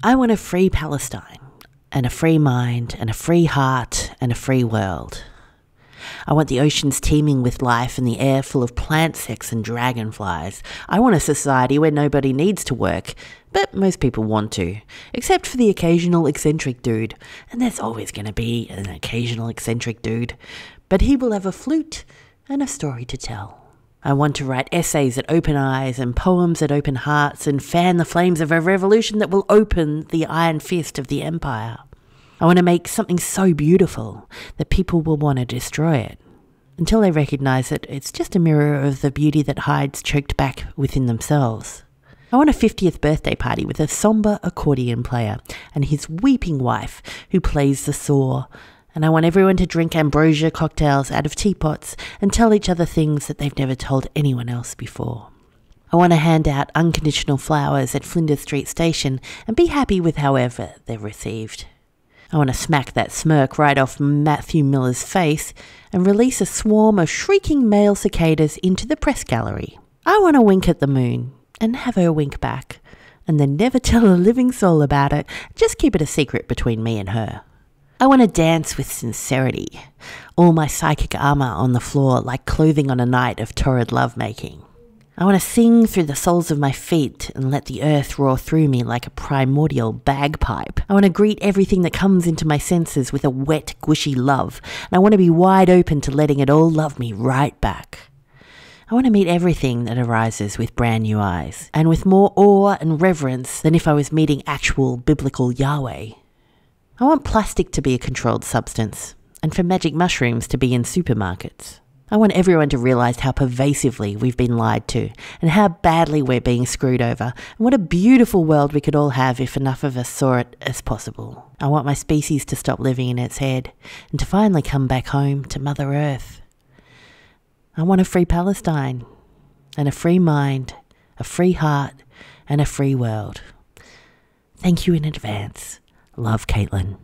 I want a free Palestine and a free mind and a free heart and a free world. I want the oceans teeming with life and the air full of plant sex and dragonflies. I want a society where nobody needs to work, but most people want to, except for the occasional eccentric dude. And there's always going to be an occasional eccentric dude, but he will have a flute and a story to tell. I want to write essays that open eyes and poems that open hearts and fan the flames of a revolution that will open the iron fist of the empire. I want to make something so beautiful that people will want to destroy it until they recognize that it's just a mirror of the beauty that hides choked back within themselves. I want a 50th birthday party with a somber accordion player and his weeping wife who plays the saw. And I want everyone to drink ambrosia cocktails out of teapots and tell each other things that they've never told anyone else before. I want to hand out unconditional flowers at Flinders Street Station and be happy with however they're received. I want to smack that smirk right off Matthew Miller's face and release a swarm of shrieking male cicadas into the press gallery. I want to wink at the moon and have her wink back and then never tell a living soul about it, just keep it a secret between me and her. I want to dance with sincerity, all my psychic armor on the floor like clothing on a night of torrid lovemaking. I want to sing through the soles of my feet and let the earth roar through me like a primordial bagpipe. I want to greet everything that comes into my senses with a wet, gushy love, and I want to be wide open to letting it all love me right back. I want to meet everything that arises with brand new eyes, and with more awe and reverence than if I was meeting actual biblical Yahweh. I want plastic to be a controlled substance, and for magic mushrooms to be in supermarkets. I want everyone to realise how pervasively we've been lied to and how badly we're being screwed over and what a beautiful world we could all have if enough of us saw it as possible. I want my species to stop living in its head and to finally come back home to Mother Earth. I want a free Palestine and a free mind, a free heart and a free world. Thank you in advance. Love, Caitlin.